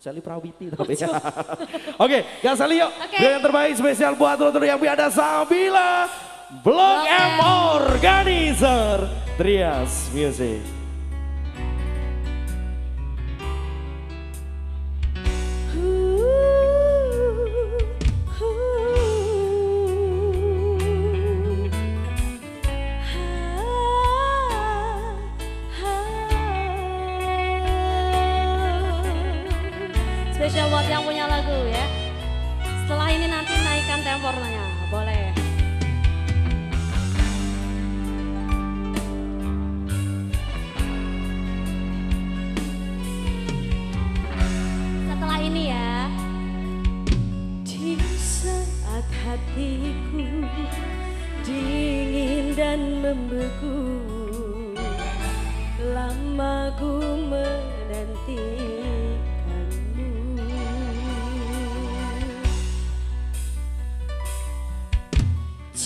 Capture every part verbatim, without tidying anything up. Selly Prawoto. Oke, okay, Gazelli yuk. Okay. Yang terbaik spesial buat lo yang ada Sabila Blok M Organizer, Trias Music. Spesial buat yang punya lagu ya. Setelah ini nanti naikkan tempornya, boleh. Setelah ini ya. Di saat hatiku dingin dan membeku, lama ku menanti.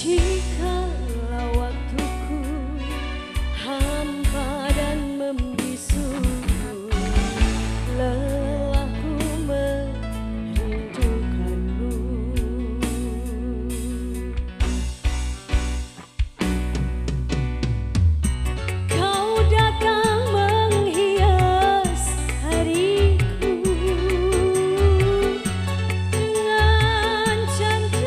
Jikalau waktuku hampa dan membisu, lelahku merindukanmu. Kau datang menghias hariku dengan cantik.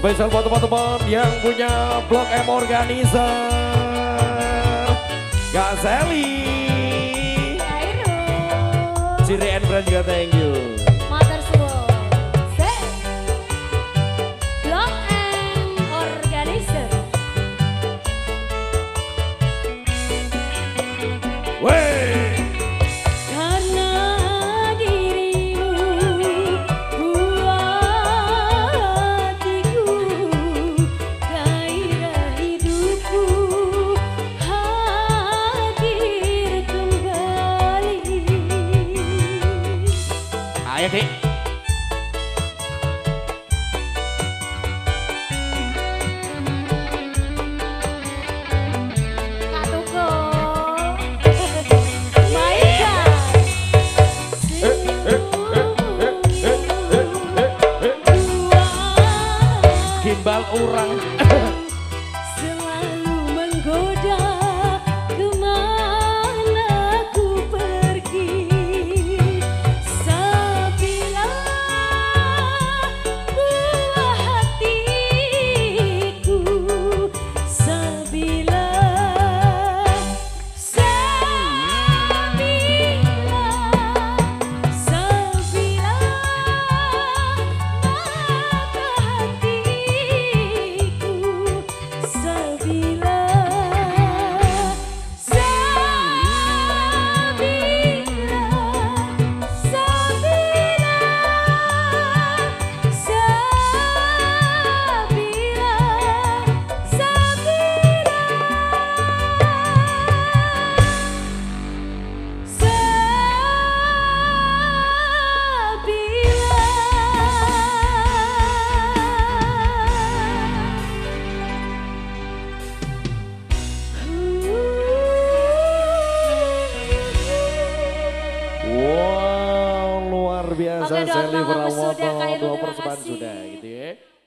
Spesial buat teman-teman yang punya Blok M Organizer, Gazelli, Ciri and Brand juga thank you. Ayo Dik. Kak Tuko. Maika. Gimbal orang. Selalu menggoda. Wow, luar biasa. Selly Prawoto, dua persembahan sudah gitu ya.